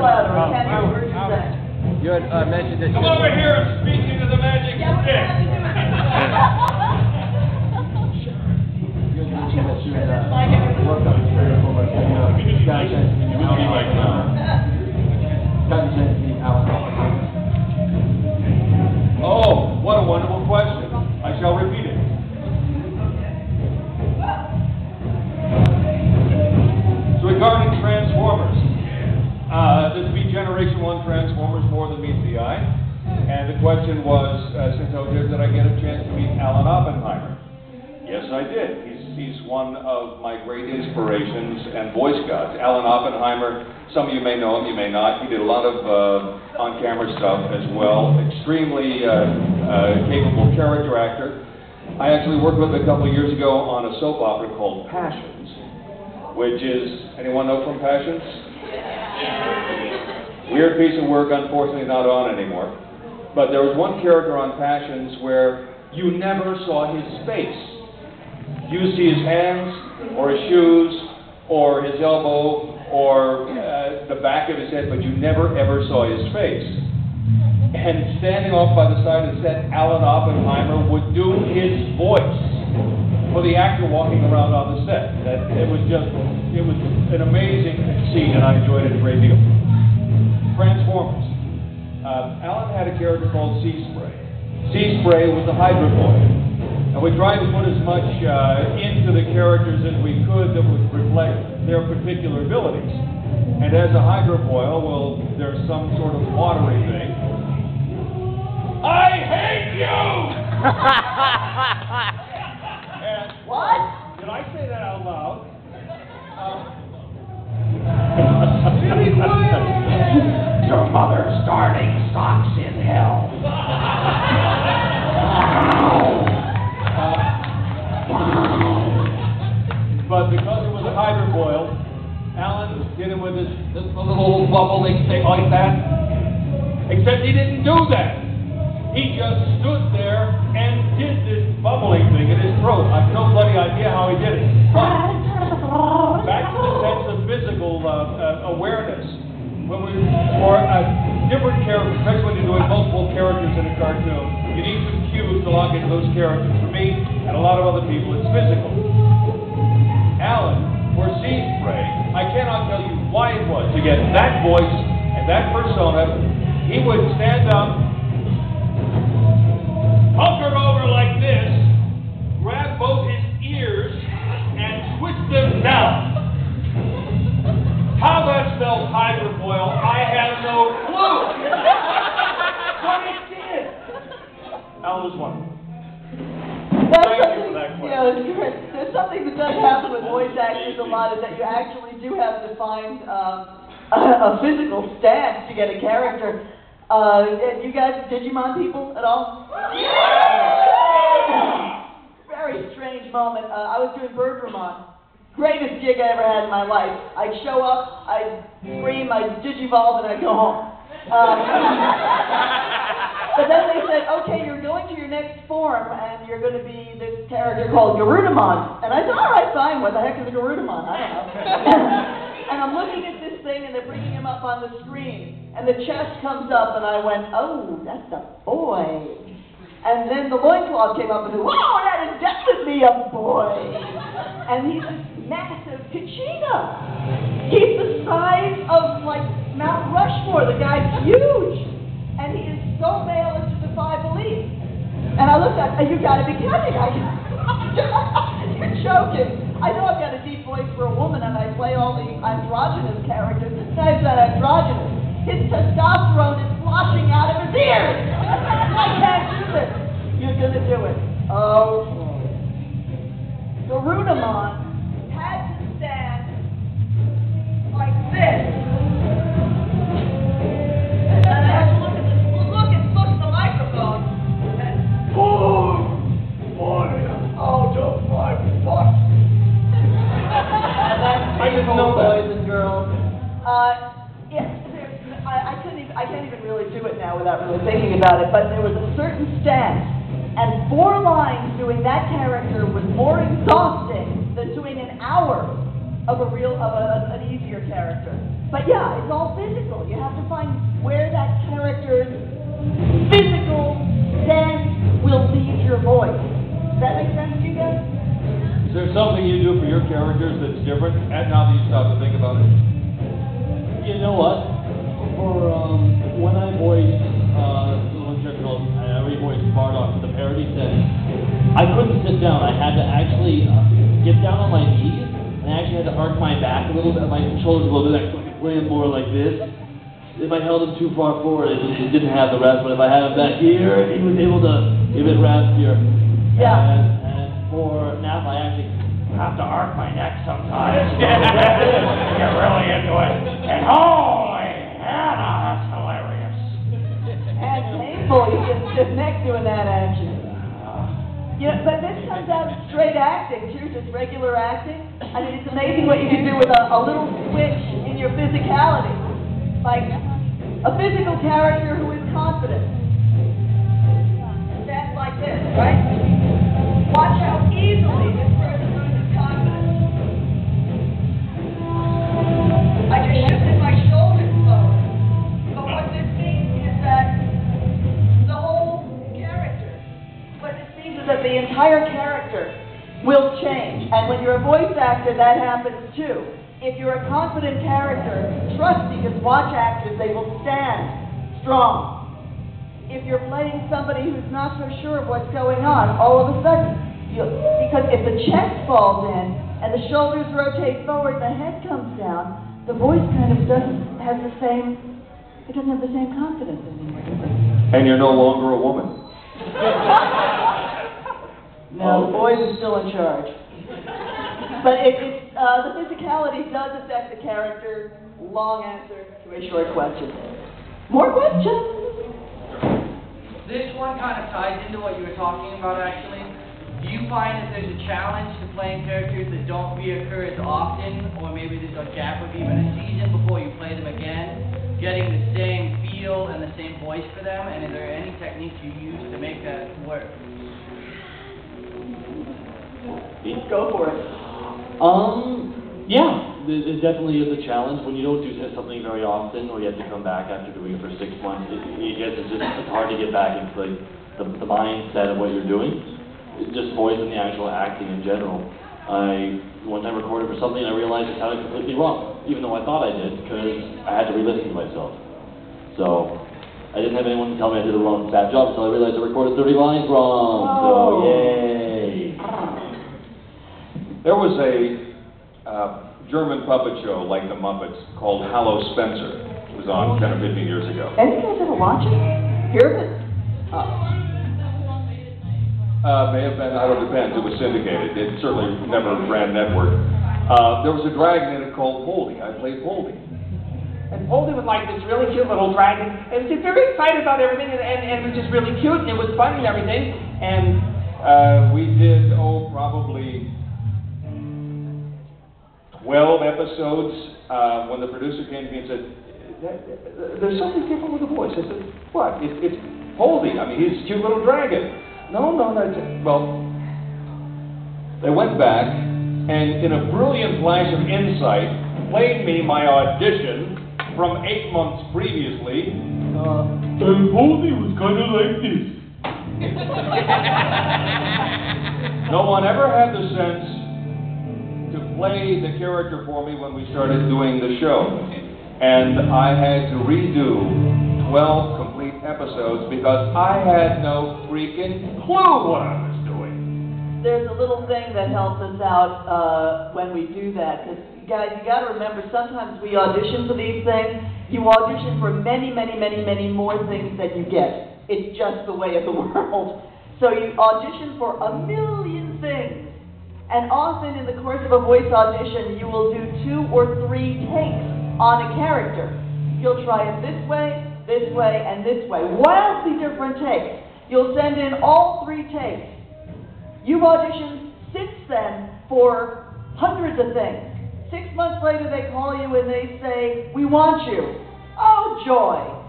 You had mentioned that. Come over here and speak into the magic stick. You had mentioned that you had worked on this very cool, like, Passions and Alan Oppenheimer. Oh, what a wonderful question. I shall repeat it. So regarding Transformers, this would be Generation 1 Transformers, More Than Meets the Eye. And the question was, since I was here, did I get a chance to meet Alan Oppenheimer? Yes, I did. He's one of my great inspirations and voice gods. Alan Oppenheimer, some of you may know him, you may not. He did a lot of on-camera stuff as well. Extremely capable character actor. I actually worked with him a couple of years ago on a soap opera called Passions, which is, anyone know from Passions? Weird piece of work, unfortunately not on anymore. But there was one character on Passions where you never saw his face. You see his hands, or his shoes, or his elbow, or the back of his head, but you never ever saw his face. And standing off by the side of the set, Alan Oppenheimer would do his voice for the actor walking around on the set. That, it was an amazing scene, and I enjoyed it a great deal. Transformers. Alan had a character called Seaspray. Seaspray was a hydrofoil. And we tried to put as much into the characters as we could that would reflect their particular abilities. And as a hydrofoil, well, there's some sort of watery thing. I hate you! And, what? Did I say that out loud? Your mother's starting socks in hell. But because it was a hydrofoil, Alan did it with his little bubbling thing like that. Except he didn't do that. He just stood there and did this bubbling thing in his throat. I've no bloody idea how he did it. Back to the sense of physical awareness. When we for different characters, especially when you're doing multiple characters in a cartoon, you need some cues to lock into those characters. For me and a lot of other people, it's physical. Alan, for Seaspray, I cannot tell you why it was to get that voice and that persona. He would stand up, hunker over like this, grab both his ears, and twist them down. How that spells hydrofoil, I have no clue. What he did. Alan was one. Thank you for that question. There's something that does happen with voice actors a lot, is that you actually do have to find a physical stance to get a character. And you guys, Digimon people at all? Yeah! Very strange moment. I was doing Birdramon. Greatest gig I ever had in my life. I'd show up, I'd scream, I'd digivolve, and I'd go home. But then they said, okay, you're going to your next form, and you're going to be this character called Garudamon. And I said, all right, fine, what the heck is a Garudamon? I don't know. And I'm looking at this thing, and they're bringing him up on the screen. And the chest comes up, and I went, oh, that's a boy. And then the loincloth came up, and said, wow, that is definitely a boy. And he's this massive Kachina. He's the size of, like, Mount Rushmore. The guy's huge. And he is so male as to defy belief. And I looked at him, you gotta be kidding. You're joking. I know I've got a deep voice for a woman, and I play all the androgynous characters. This guy's not androgynous. His testosterone is sloshing out of his ears. I can't do this. You're gonna do it. Okay. Garudamon had to stand like this. And then I had to look at this. Out of my butt. I didn't know that. Boys and girls. Yes, I can't even really do it now without really thinking about it. But there was a certain stance, and 4 lines doing that character was more exhausting than doing an hour of an easier character. But yeah, it's all physical. You have to find where that character's physical then will leave your voice. Does that make sense to you guys? Is there something you do for your characters that's different? And now that you stop to think about it. You know what? For when I voiced I re-voiced Bardock, the parody setting, I couldn't sit down. I had to actually get down on my knees, and I actually had to arc my back a little bit, my shoulders a little bit, so I could play it more like this. If I held him too far forward, it didn't have the rasp, but if I had him back here, he was able to give it raspier. Yeah. And for now, I actually have to arc my neck sometimes. Get really into it. And holy Hannah, that's hilarious. And painful, you just neck doing that action. Yeah, but this comes out of straight acting, too, just regular acting. I mean, it's amazing what you can do with a little switch in your physicality. Like a physical character who is confident. That's like this, right? Watch how easily this person loses confidence. I just shifted my shoulders forward. But what this means is that the whole character, what this means is that the entire character will change. And when you're a voice actor, that happens too. If you're a confident character, trust me, because watch actors, they will stand strong. If you're playing somebody who's not so sure of what's going on, all of a sudden, because if the chest falls in and the shoulders rotate forward and the head comes down, the voice kind of doesn't have the same confidence anymore. And you're no longer a woman. No, the boys are still in charge. But the physicality does affect the character. Long answer to a short question. More questions? This one kind of ties into what you were talking about, actually. Do you find that there's a challenge to playing characters that don't reoccur as often, or maybe there's a gap of even a season before you play them again, getting the same feel and the same voice for them, and is there any techniques you use to make that work? Go for it. Yeah, it definitely is a challenge when you don't do something very often, or you have to come back after doing it for 6 months. It's hard to get back into like the mindset of what you're doing. It's just voice and the actual acting in general. I one time recorded for something and I realized I had it completely wrong, even though I thought I did, because I had to re-listen to myself. So I didn't have anyone to tell me I did a wrong bad job until I realized I recorded 30 lines wrong. Oh. So yay. There was a German puppet show like the Muppets called Hallo Spencer. It was on 10 or 15 years ago. Any guys ever watch it? Hear of it? May have been, I don't depend. It was syndicated. It certainly never ran network. There was a dragon in it called Boldy. I played Boldy. And Boldy was like this really cute little dragon. And he was very excited about everything, and it was just really cute, and it was fun and everything. And we did, probably 12 episodes, when the producer came to me and said, there's something different with the voice. I said, what? It's Boldy. I mean, he's a cute little dragon. No, that's it. Well, they went back, and in a brilliant flash of insight, played me my audition from 8 months previously. And Boldy was kind of like this. No one ever had the sense to play the character for me when we started doing the show. And I had to redo 12 complete episodes because I had no freaking clue what I was doing. There's a little thing that helps us out when we do that. Because, guys, you got to remember, sometimes we audition for these things. You audition for many, many, many, many more things than you get. It's just the way of the world. So you audition for a million things. And often in the course of a voice audition, you will do 2 or 3 takes on a character. You'll try it this way, and this way. Wildly different takes. You'll send in all 3 takes. You've auditioned since then for hundreds of things. 6 months later, they call you and they say, "We want you." Oh, joy.